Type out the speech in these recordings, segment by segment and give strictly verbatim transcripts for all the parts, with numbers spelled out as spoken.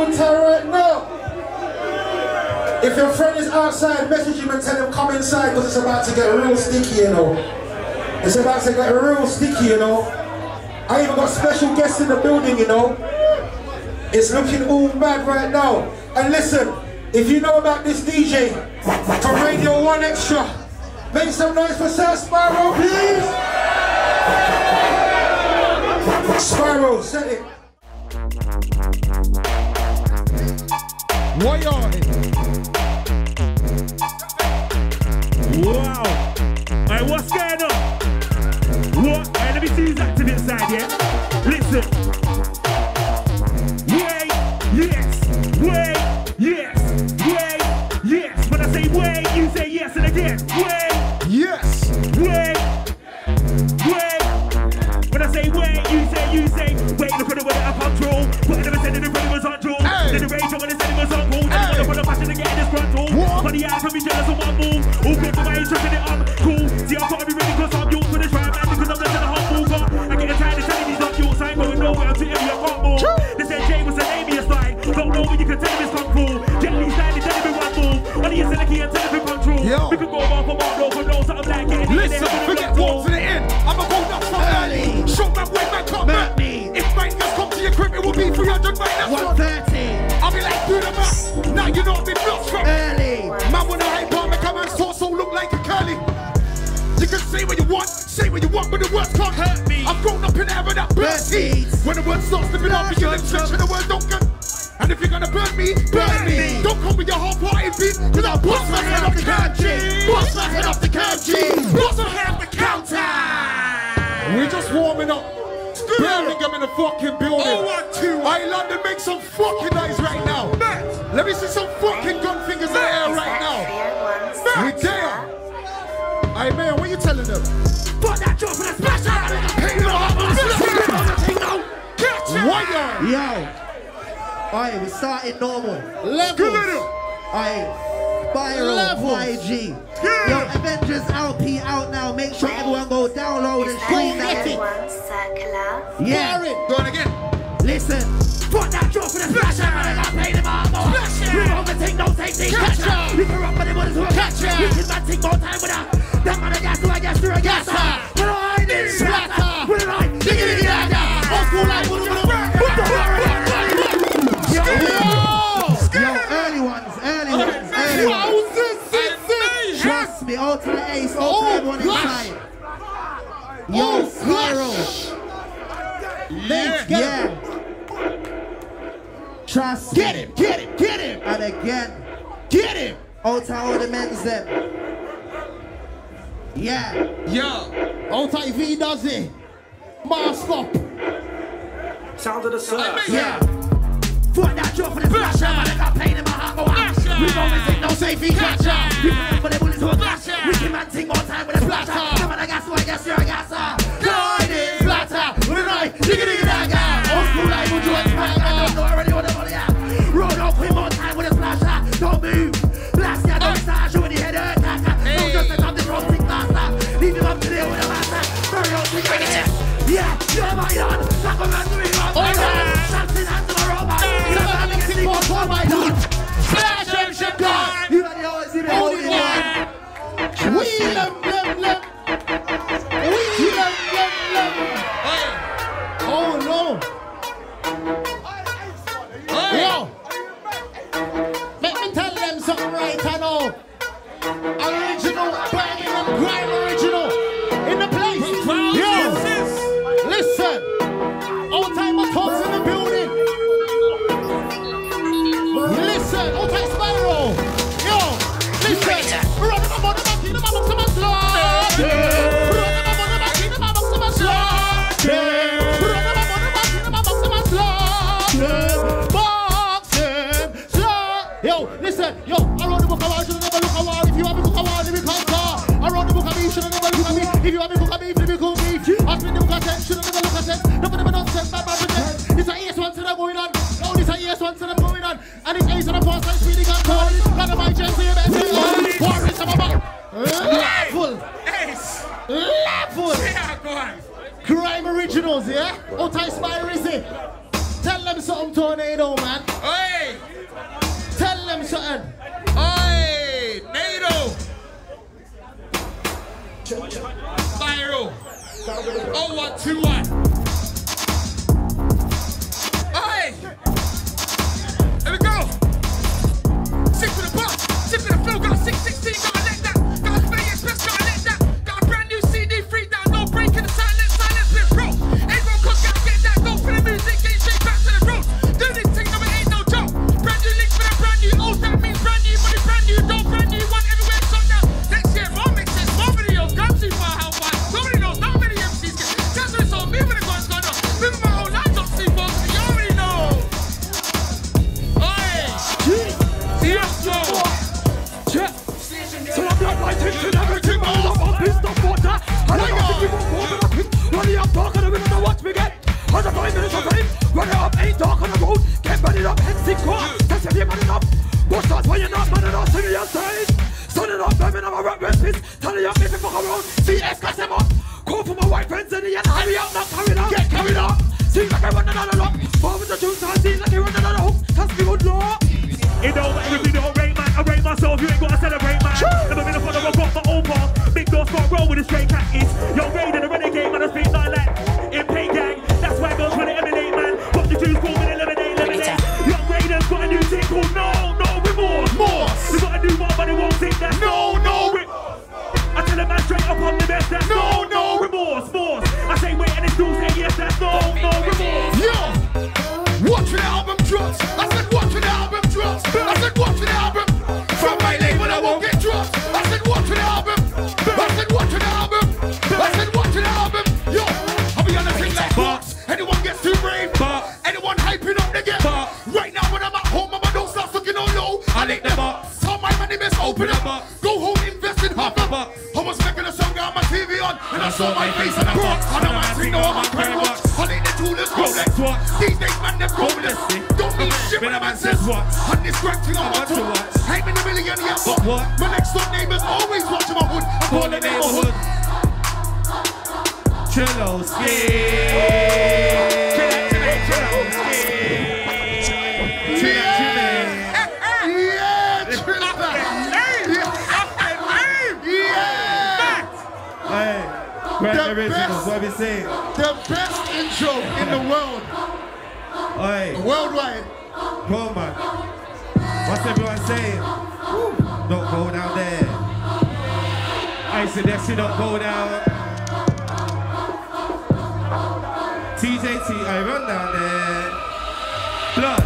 with Tyrant now. If your friend is outside, message him and tell him come inside, because it's about to get real sticky, you know. It's about to get real sticky, you know. I even got special guests in the building, you know. It's looking all mad right now. And listen, if you know about this D J from Radio one Extra, make some noise for Sir Spyro, please! Spyro, set it. Way on it. Wow. Alright, what's going on? What? Alright, let me see who's active inside, yeah? Listen. Way, yes. Way, yes. Way, yes. When I say way, you say yes, and again. Way, yes. Way, way. When I say way, you say, you say, wait, look at the way that I control. What I never said in the rhythm was on draw. Did the rage on the Money out from me, jealous of one move. All good for my age, tripping it up. Cool. See, I've got to be ready because I'm yours for the drive, man, because I'm less than a hot mover. I get tired of telling these not yours. I ain't going nowhere until you can't move. They said Jay was an aimless line. Don't know when you can tell him it's come through. Gently standing, tell him one move. Money is in the key and tell him it's come through. We could go on for more, no, for no, something like it. Listen, we get walked to the end. I'm a gold up from early. Shot my way, man, come back. If mate just come to your crib, it will be three hundred, mate. That's one thirty. I'll be like, do the math. Now you know I've been blocked from early. Man, when I hate bomb, I come and torso look like a curly. You can say what you want, say what you want, but the words can't hurt me. I've grown up in the era that bird seeds. When the word starts slipping off, you can stretch and the word don't get. And if you're gonna burn me, burn me. me. Don't come with your half-hearted beat, because I'll bust my head off the curb, G. Bust my head off the curb, G. Bust my head off the counter. We're just warming up. Birmingham in the fucking building. Oh, one, two. I London make some fucking noise right now. Matt. Let me see some fucking gun fingers Matt. in the air right now. We there. Hey man, what you telling them? Fuck that job for the smash out of the ping on. Catch it. Wire. Yo. Alright, we started normal. Levels. Alright. Spyro, Y G. Yeah. Yo, Avengers L P out now. Make sure everyone go download and stream that. Yeah. Go on again. Listen. Put that drop in the splash out and I play them all. Splash out. We're over take no safety. Catch up. We can run for the ones who are catch up. We can not take more time with us. That man a gas, do I gas, do I gas? What do I need? Splatter. What do I need? Diggity dagger. Old school life, what do I need? Yo, early ones, early ones. Trust me, all to the ace, all to everyone inside. Yo, Sparrow. Yeah. yeah. Trust me. Get him, get him, get him. And again. Get him. All to all the men's them. Yeah. Yeah. All to V does it. Mask up. Sound of the surf. Yeah. Fuck that job for the flash out. I got pain in my heart, go out. We always take no safety, catch up. We can for the bullets who are we can man take more time with a splatter. Come on, I gas, I gas, I gas, I did splatter. We're right, digga digga dagger. Old school life, would you expect? I don't know already what the money at. Roll up, quit more time with a splatter. Don't move, blast ya, don't start showing your head hurt, attacker. Don't just let up the wrong thing, blaster. Leave him up to there with a master. Very old thing, right here. Yeah, you're my yard. Sack on my three, my yard. Shots in hands of a robot. You're not having a thing more for my yard. God. You already always see the only one. We love, love, love. We love, love, love. Oh no. Hey. Yo. Let me tell them something right I know. Original, banging and grime original. In the place. Yo. Listen. All time I talk in the building. Listen. All time Spyro. If you want me to come in, let me go meet you. Ask me to look at them, should I never look at them? Nobody but nonsense, bad, bad, pretend. It's an ace one to them going on. No, this an ace one to them going on. And it's ace on the first time, speedy got called. None of my chance, you better say, oh, war is about. Level. Ace. Level. Yeah, go on. Grime Originals, yeah? Otai Spyro is it? Tell them something, Tornado, man. Hey! Tell them something. Hey! Nado! Spyro! Oh, one, two, one. Hey! Here we go! Six to the box! Six to the flow, got a six, sixteen, got a neck down, got a million pips, got a neck down, got a brand new C D, free down, no break in the silence, silence bit, bro! Ain't no cook, gotta get that, go for the music, ain't shake back to the road! Do this thing, no, it ain't no joke! Brand new links for the brand new, old that means brand new money, brand new dough, brand new one everywhere, shut down! Next year, more mixes, more videos, guns too far, how far? Nobody knows, not many M Cs get, just when it's on me, when the guns gone up, living my whole life, don't see folks, you already know! Oi! Yes, yo! So I'm not like this and everything, man. I'm all pissed off for that. And I got to keep on warming up. Running up dark on the river, now watch me get. As a five minutes of rain, running up eight dark on the road. Get running up, head six quarters. That's if you're manning up. What's that? Why you're not manning up? See me on stage. Standing up, blaming on my rap recipes. Telling up, if you fuck around. C S, gas them up. Call for my white friends in the end. Hurry up, not carried up. Get carried up. Seems like I run another lock. Far with the juice, I seem like I run another hook. That's me good law. It don't matter if you don't rate, man. I rate myself, you ain't gotta celebrate, man. Never been a father, I've got my own bar. Big doors can't roll with a straight cat is. Yo, raid in a renegade, man, I speak like that. In pay gang, that's why girls wanna emanate, man. What the Jews call me, lemonade, lemonade. Young Raiden's got a new thing called No, No Remorse. Morse. You got a new one, but it won't take that. No, no remorse. I tell a man straight up, I'm the best, that's no, no remorse. Morse. I say wait, and it's dudes say yes, that's no, no remorse. Yo, watch the album drops. I said watch the album. I said watch the album. From my label I won't get dropped. I said watch the album. I said watch the album. I said watch the album. Yo, I'll be on the thing like box. Anyone gets too brave, anyone hyping up they get. Right now when I'm at home, I'ma don't start looking all low. I lick the box. All my money mess open up. Go home, invest in half a buck. I was making a song, got my T V on, and I saw my face on the box. I know my screen, know I'm a great watch. I need the toolers, Rolex watch. These days man, they're homeless. When a man says what, I'm distracting on my tour. I'm in a million year book. My next door neighbors always watching my hood. I call the neighborhood. Chillowski. The best intro in the world. Worldwide. Bro, man, what's everyone saying? Woo. Don't go down there. I said that shit don't go down. T J T, I run down there. Blood,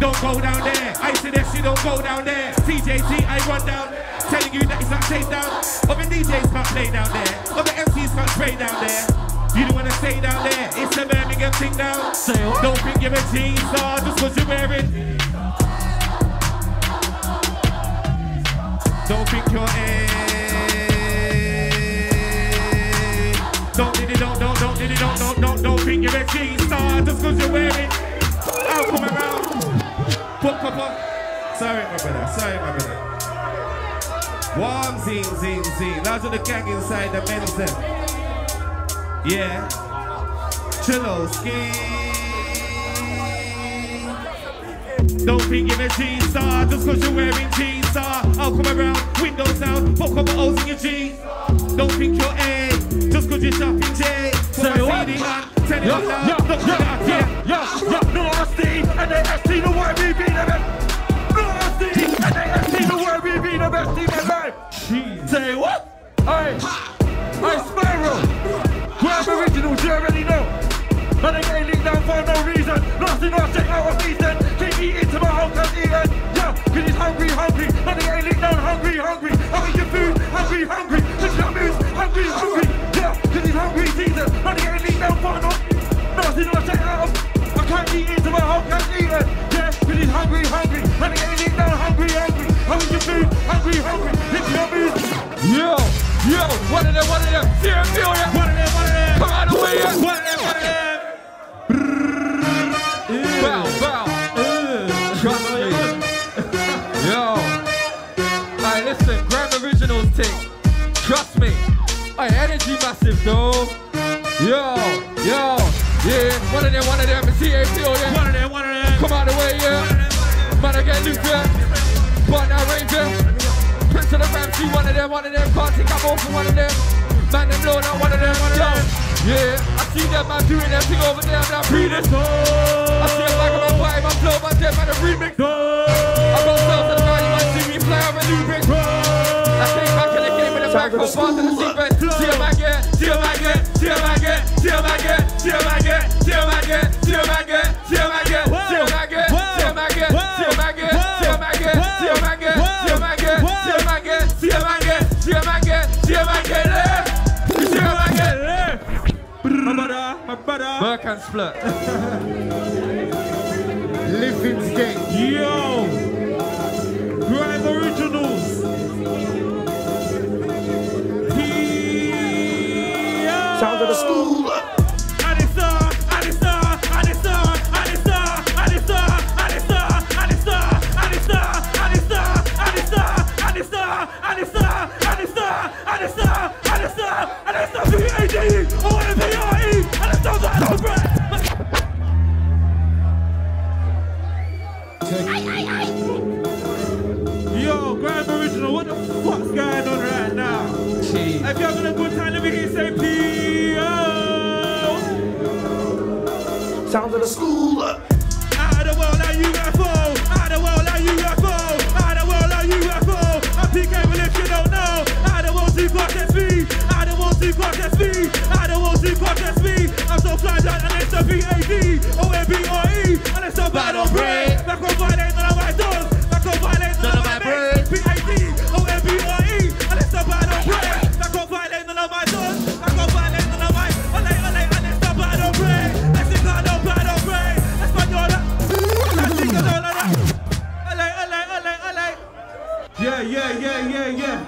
don't go down there. I said that shit don't go down there. T J T, I run down there. Telling you that it's not safe down. Other D Js can't play down there. Other M Cs can't play down there. You don't wanna stay down there, it's a Birmingham thing now. Say what? Don't think you're a jeans star just cause you're wearing. Don't think you're a. Don't diddy don't, don't, don't diddy don't, don't, don't, don't think you're a jeans star just cause you're wearing. I'll come around. Pop, pop, pop. Sorry, my brother, sorry, my brother. Warm zing, zing, zing. Lots of the gang inside the men's end. Yeah, Chillowski. Don't think you're a jeans star just cause you're wearing jeans star. I'll come around, windows out, fuck up the O's in your jeans. Don't think you're A just cause you're shopping J. So I what? See the man, tell him I'm loud, look at that, yeah. Yeah, yeah, no R S D, and they have seen the word we be the best. No R S D, and they have seen the word we be the best team alive. Jeez. Say what? Alright, alright, Spyro. Grime Originals, you already know. And I ain't linked down for no reason. Nothing I check out of reason. Keep eating till my whole class eaten. Yeah, cause it's hungry, hungry. And I ain't linked down, hungry, hungry. I eat your food, hungry, hungry. Look at me, hungry, hungry. Yeah, cause it's hungry season. And I ain't linked down for no. Nothing I check out of. I can't eat into my whole class eaten. Yeah, cause it's hungry, hungry. And I ain't linked down, hungry, hungry. I eat your food, hungry, hungry. Look at me. Yo, yo, one of them, one of them. Yeah, feel that. One of them. Come on away, yeah. One of them, one of them. Bow, bow. Trust me. Yo. Alright, listen, Grime Originals thing. Trust me. Alright, energy massive though. Yo, yo. Yeah, one of them, one of them. It's C A P O, yeah. of them, one of them, can't take up all for one of them. Man, them blown out, one of them, one of them. Yeah, I see them, man, doing them thing over there, man, breathing. I see them, like, I'm fighting, I'm blown, man, them, man, a remix. I got sounds of the night, you might see me play, I'm a Lubric. I take back in the game with a microphone, fast in the sequence. See them again, see them again, see them again, see them again, see them again, see them again, see them again, see them again, see them again, see them again, see them again, see them again, see them again, see them again, see them again, see them again, see them again, see them again, see them again, my brother, my brother, Burke and Split. Living Gang. Yo! Grime Originals. Sounds of the school. Yo, Grime Original, what the fuck's going on right now? Jeez. If you're having a good time, let me hear you say P O. Sounds of the school. Out of the world, like U F O. Out of the world, like U F O. Out of the world, like U F O. I'm P K, but if you don't know, out of the world, see fuck S V. Out of the world, see fuck S V. Out of the world, see fuck S V. I'm so fly down, and it's the V A D. O M B R E, and it's the bad on break. Back on Friday, none of my dogs. Back on Friday, none of my bread. P A D O M B R E, and it's the bad on break. Back on Friday, none of my dogs. Back on Friday, none of my Olay, Olay, and it's the bad on break. Mexicano, bad on break. Espanola, Mexicanola, Olay, Olay, Olay, Olay. Yeah, yeah, yeah, yeah, yeah.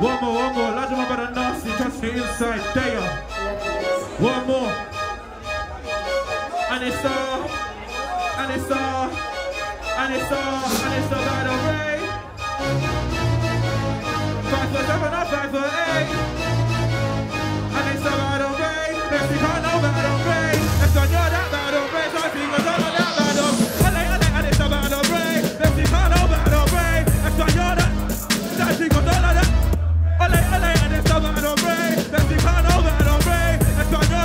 One more, one more. Large one by the nasty, touch the inside, there. One more. And it's all, and it's all, and it's all, and it's all by the way. Five for seven, not five for eight. And it's all by the way. Mexicano, by the way. Española, by the way. Tornado, by the way. And it's all by the way. Mexicano, by the way. Española, Tornado, Olé, olé, and it's all by the way. Mexicano, by the way. Española, by the way.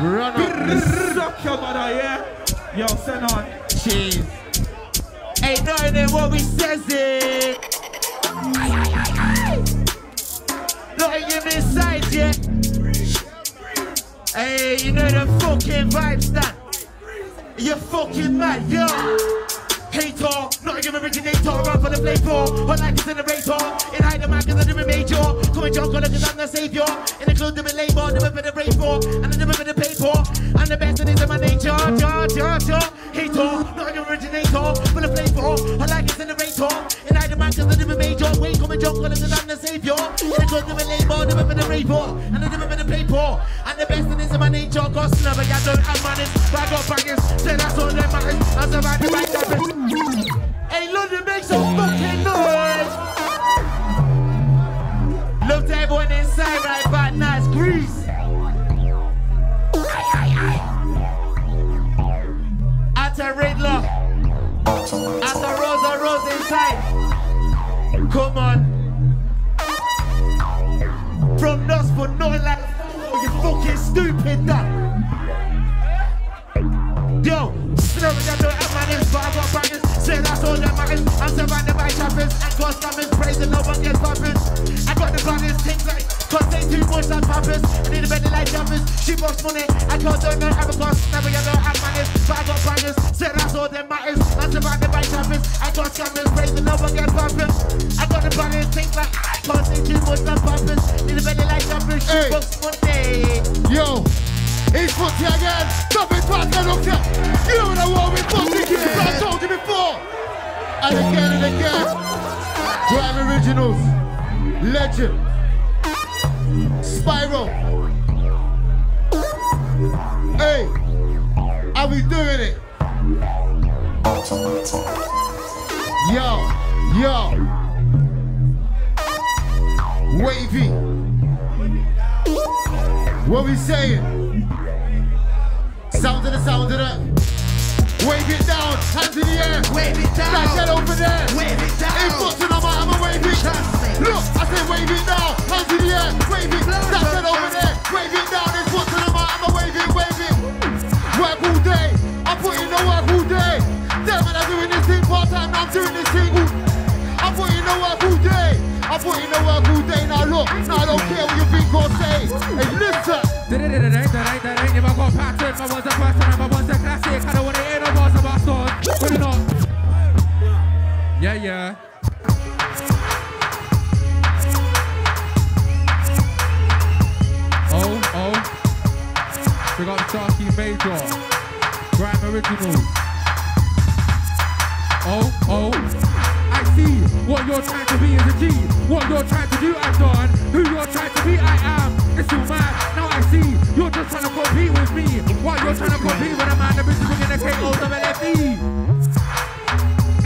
Run up, suck your mother, yeah? Yo, send on. Jeez. Ain't nothing in what we says it. Nothing in this side yet. Hey, you know the fucking vibes that you're fucking mad, yo. Hater, not a given originator, run for the play for, but like it's in the rator. In hide the man cause I didn't major, coming drunk on it cause I'm the savior. In the club, the labor, the river, the rape for, and the river, the paper. And the best of it is in my nature, ja, ja, ja. Hater, not a given originator, for the play for, but like it's in the rator. In hide the man cause I didn't major, wait, coming drunk on it cause I'm the savior. In the club, the labor, the river, the raper, and the river, the paper. And the best of it is in my nature, cause never I don't have manners, but I got bangers, so that's all that matters. I'm surviving my damage. Hey, London, make some fucking noise! Love to everyone inside right back now, it's Grease! At a Riddler! At a Rosa Rose inside! Come on! From nuts for nothing like oh, you fucking stupid that! Yo! Snow, I don't have my names, but I got bangers. Say that's all that matters. I'm surrounded by trappers and got scammers. Praising no one gets bumpers. I got the bangers, things like cause they too much like pampers. I need a better like jumpers. She box money. I can't don't know how because never you know have manners, but I got bangers. Say that's all that matters. I'm surrounded by trappers. I got scammers. Praising no one gets bumpers. I got the bangers, things like I can't say too much like pampers. Need a better like jumpers. She box money. Yo. He's fucked again, nothing bad, no look at. You know what I want with fucking kids, I told you before. And again and again, Grime Originals, Legend, Spyro. Hey, how we doing it? Yo, yo, wavy. What we saying? Sound it up, sound it up. Wave it down, hands in the air. Wave it down. Like that over there. Wave it down. Ain't boxing on my, I'm a wave it. Look, I said wave it down, hands in the air. Wave it, like that over there. Wave it down, it's boxing on my, I'm a wave it, wave it. Work all day, I put in the work all day. Damn it, I'm doing this thing part time, I'm doing this thing. I put in the work all day. I put in the work all day. Now look, now I don't care what you think or say. Hey, listen. If I got patterns, I was a person, if I was a classic, I don't want to hear no bars about stars. Good enough. Yeah, yeah. Oh, oh. We got Sharky Major. Grime Originals. Oh, oh. I see what you're trying to be is a G. What you're trying to do, I've done. Who you're trying to be, I am. It's too mad. Now I see you're just trying to compete with me. Why you're trying to compete with a man that is bringing the K O L F E?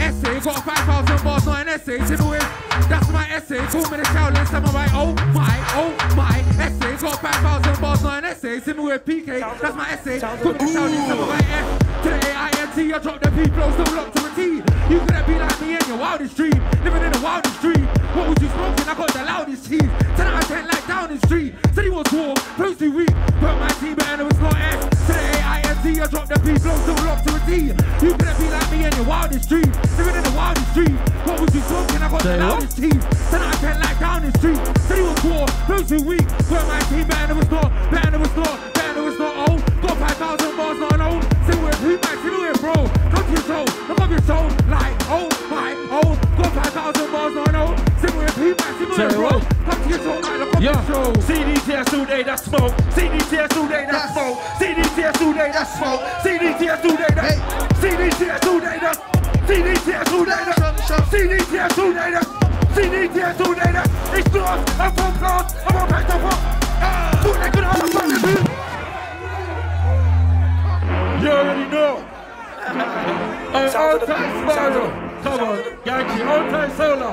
Essay got five thousand bars, not an essay to do it. That's my essay. Call me the Shaolin Samurai. Oh my, oh my. Essay got five thousand bars, not an essay. Send me with P K. That's my essay. Call me the Shaolin Samurai. F to the A I N T. I drop the P flow, still locked to a T. You couldn't be like me in your wildest dream. Living in the wildest dream. What was you smoking? I got the loudest cheese. Tonight I can't like down the street. Said he was warm, close to weak. But my team and it was not S. To the A I N T, I dropped the P, blow still locked to a D. You couldn't be like me in your wildest dream. Living in the wildest street. What was you smoking? I got the loudest cheese. Tonight I can't like down the street. Said he was warm, close to weak. But my team and it was not, and it was not. It's not old, got five thousand bars, not an old. Sit with who, man, sit with bro. Don't you show, I'm on your soul. Like, oh my, oh, got five thousand bars, not an old. Sit with who, man, sit with bro. Come to your soul, man, I'm on your soul. C D T S all day, that's smoke. C D T S all day, that's smoke. C D T S all day, that's smoke. C D T S all day, that's C D T S all day, that's C D T S all day, that's C D T S all day, that's C D T S all day, that's it's not, I'm from class, I'm on back to fuck. Put that good on the fucking boot. You already know. Hey, all time Sparrow. Come on, Yankee, all time solo.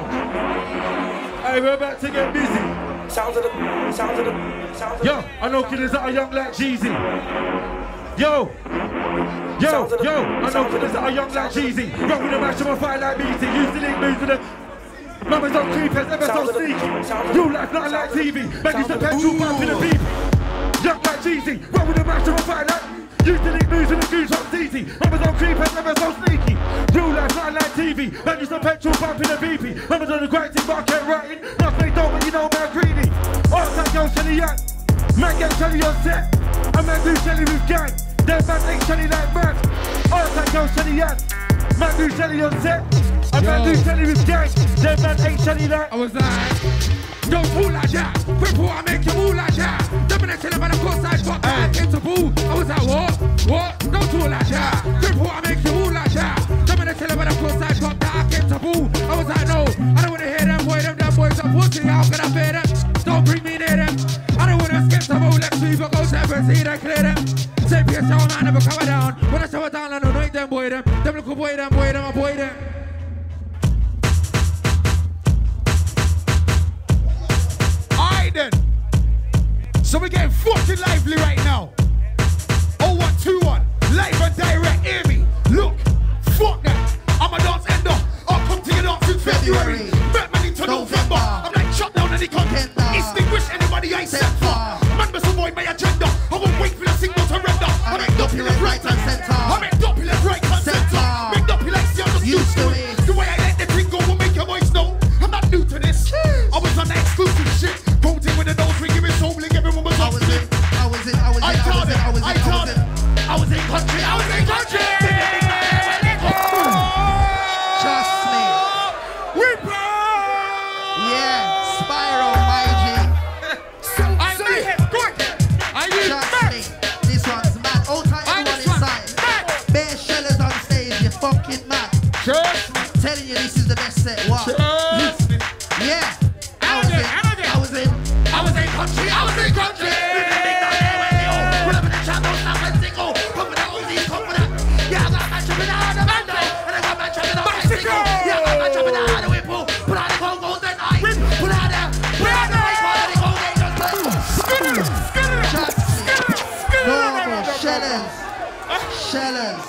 Hey, we're about to get busy. Sounds of the, sounds of the, sounds of the. Yo, I know killers that are young like Jeezy. Yo, yo, yo, I know killers that are young like Jeezy. Run with the match, I'm fight like B C. Used to link moves with the. Mamas on creepers, ever so sneaky. You like nothing like T V. Man, you the petrol pump in the beef. Young like Jeezy. Run with the match, I'm fight like. Used to leak news in the goose on easy. Numbers on creepers, never so sneaky. Real life, not like T V. Man, used to petrol pump in the B P. Numbers on the great team, but I kept writing. Not fake though, but you know man greedy. All that young Shelly young. Man get Shelly on set. And man do Shelly with gang. Then man make Shelly like man. All that young Shelly young. Man do Shelly on set. And man do Shelly with gang. Then man ain't Shelly like. I was like. Don't fool like that. People, I make you move like that. Dominating about the courtside, but I came to boo. I was like, what? What? Don't fool like that. People, I make you move like that. Dominating about the courtside, but I came to boo. I was like, no. I don't want to hear them boy. Them damn boys are pussy. How can I fear them? Don't bring me near them. I don't want to skip some old let's leave. But go seven, see that clear them. Say, be a show, man, never cover down. When I show it down, I don't know them boy. Them, them look boy, them boy, them, I boy, them. Then. So we're getting fucking lively right now. oh one two one, live and direct, hear me. Look, fuck that. I'm a dance ender. I'll come to your dance in February. Back man into November. November. I'm like shut down any content. Extinguish anybody I set for. Man must avoid my agenda. I won't wait for the signal to render. I make W left, right and center. I make W left, right and center. Make W like you're just used to it. The way I let the thing go will make your voice know. I'm not new to this. I was on that exclusive shit. Voting with the nose ring, giving soul, and everyone was up to it. I was in, I was in, I was in, I was in, I was in, I was in country, I was in country! Trust me. Whipper! Yeah, Spyro, my G. So, I need him, good! I need him, trust me, this one's mad. All time you want inside. Bare shellers on stage, you're fucking mad. Trust me. I'm telling you, this is the best set. Wow. Trust me. Yeah. I was in country, I was in country! Pull up in the channel, snap and single. Come with that Uzi, come with that. Yeah, I got a match with that, and I challenge.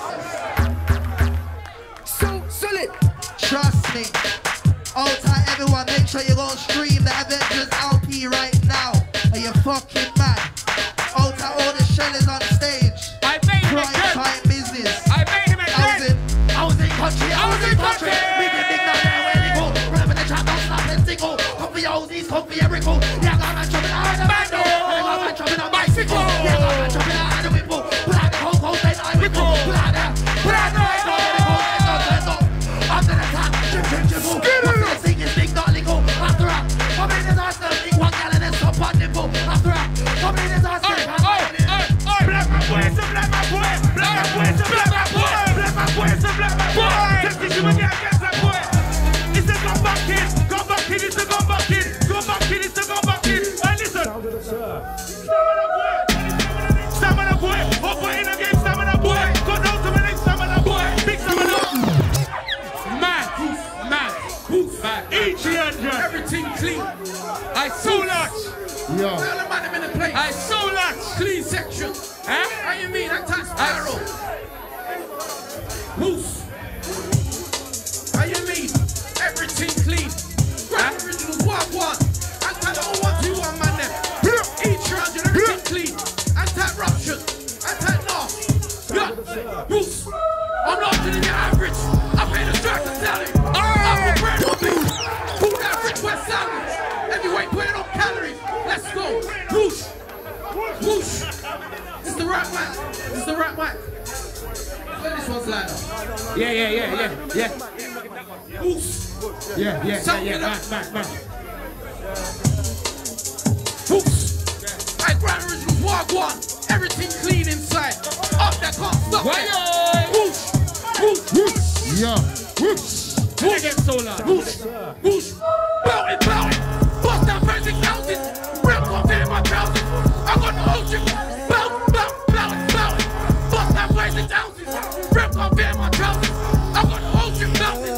So solid. Trust me. All time, everyone, make sure you go stream the Avengers L P right now. Are you fucking mad? All time, all the shellers on stage. I made him prime time business. I made him a country. I was in country. I was in country. We can dig down there where they go. Remember the trap, don't stop and single. Come for your oldies, come for your wrinkle. Yeah, I'm not chopping out of the bando. I'm not chopping out my bicycle. Yeah, I'm not chopping out of the wimble. Pull out the whole cold, then I wrinkle. Pull out the, pull out the, I'm gonna tap, chip, chip, chip, boom. What's the thing is big, not legal. After that, come in and ask them, eat one gallon and stop on nipple. After that, come in and ask them, I'm on it. Black my boys, a black my boy. Black my boys, a black my boy. Black my boys, a black my boy. Just this you again, against that boy. It's the gun back kid, gun back kid, it's the gun back kid. Gun back kid, it's the gun back kid. And listen. Stamina boy. Stamina boy. Up in the game, stamina boy. Go down to the next stamina boy. Big stamina boy. Everything clean. I so large. Yeah. Tell the man I'm in the place. I so large. Clean section. Huh? What do you mean? I touch Spyro. Who's? What do you mean? Everything clean. Grime Originals one one. I tap all one two one man there. Each round, you everything clean. I tap rupture. I tap north. Yeah. Who's? I'm not doing your average. I pay the strike to tell it. I'm the bread of me. West salads, heavyweight putting on calories. Let's go. Whoosh. Whoosh. It's the right mic. It's the right mic. This one's lighter. Yeah, yeah, yeah, yeah, yeah. Whoosh. Yeah, yeah, yeah, yeah. Back, back, back. Whoosh. I Grime Originals Wagwan. Everything clean inside. Up that can't stop. Whoosh. Whoosh. Whoosh. Yeah. Whoosh. Whoosh, whoosh, whoosh, bout it, bout it, bust down fancy houses, rip off in my trousers, I got the whole shit, bout, bout, bout it, bout it, bust down fancy houses, rip off in my trousers, I got the whole shit, bout it.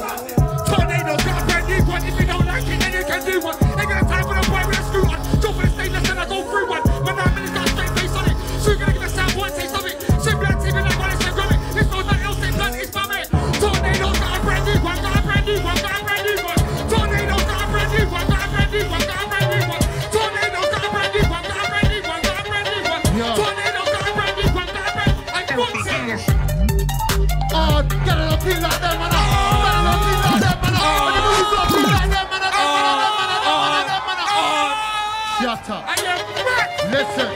Tornado got a brand new one, if you don't like it, then you can do one, ain't got time for the boy with a screw on, go for the stainless and I go through one, but nine minutes got a straight face on it, so you're gonna give a sound one taste of it, simply on T V like one, it's a growing, it's no nothing else, it's done, it's my man, Tornado got a brand new one, got a Tornado got a brand new one. Tornado got a brand new one. Got a brand new one. Got a brand new one. Tornado got a brand new one. Got a brand new one. Got a brand new one. Tornado got a brand new one. Got a brand new one. I want it. Oh, get it up here like that, man! Get it up here like that, man! Get it up here like that, man! Shut up! Listen,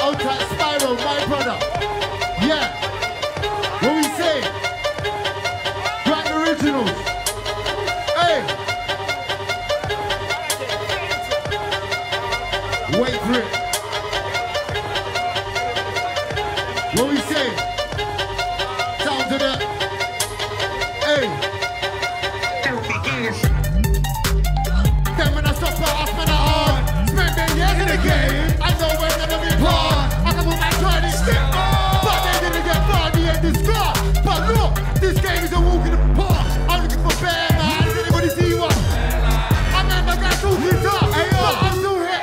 Ultra Spyro, my brother. Yeah. What we say? Hey! Wait for it. What we say? Sound to the... Hey! Then when I stop right off my heart, spend me years in the game, I know we're gonna be part. I can put my pride in step on, but they didn't get far in this car. But look, this game is a walk in the park. I'm looking for bear man. Does anybody see one? I remember guys who hit up, but I'm still here. Man,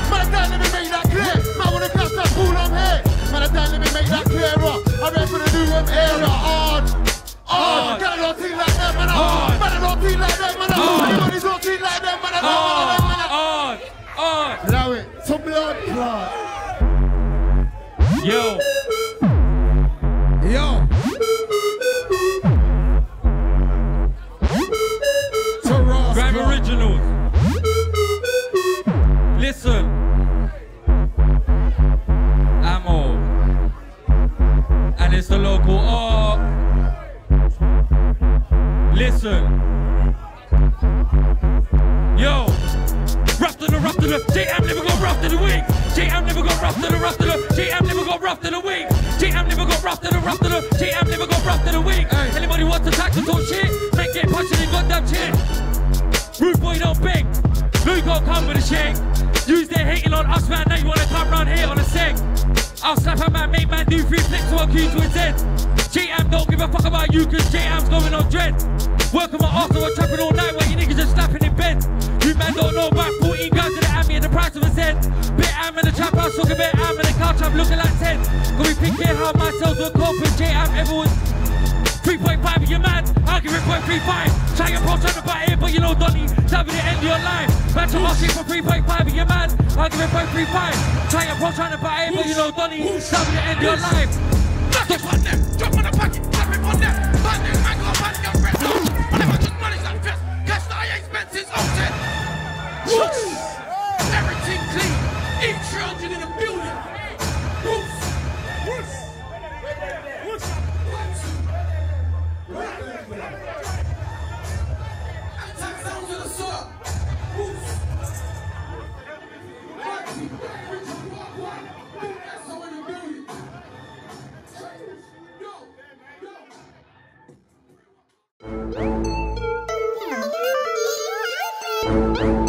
I done, let me make that clear. Man, wanna catch that pool, I'm here. Man, I done, let me make that clear up. I read for the new M era. Hard, hard. Got a lot of team like that, man. Hard. Man, a lot of team like that, man. Hard. Everybody's lot of team like that, man. Hard, hard, hard. Allow it. Some blood, blood. Yo. Yo. Grime Originals. Listen. I'm old. And it's the local art. Listen. Yo. Rough to the rough to the J M never got rough to the week. J M never got rough to the rough to the J M never got rough to the week. J M never got rough to the rough to the J M never got rough to the week. Anybody wants to tackle talk shit? Make it punching in goddamn shit. Rude boy don't beg. Luke got come with a shake. Use their hating on us, man. Now you wanna come round here on a seg. I'll slap a man, make man do three flips to a Q to a Z. J M don't give a fuck about you, cause J M's going on dread. Working my arse, I'm trapping all night while you niggas are slapping in bed. You man don't know about fourteen grams of the ammy and the price of a cent. Bit am in the trap, I was talking about am in the couch, I'm looking like ten. Got me P K how myself do a cope with J am everyone's three point five, you're mad, I'll give it point three five. Try your pro, try to buy it, but you know Donnie, that be the end of your life. Match your shit for three point five, you're mad, I'll give it point three five. Try your pro, try to buy it, but you know Donnie, that be the end of your life. Knock it on them, drop on the pocket, drop it on them. Bad news, man, go bad your friends, no. I never took money and dress, cash the high expenses, oh shit. Everything clean, eat children in the building. Whoops, whoops. Thank you.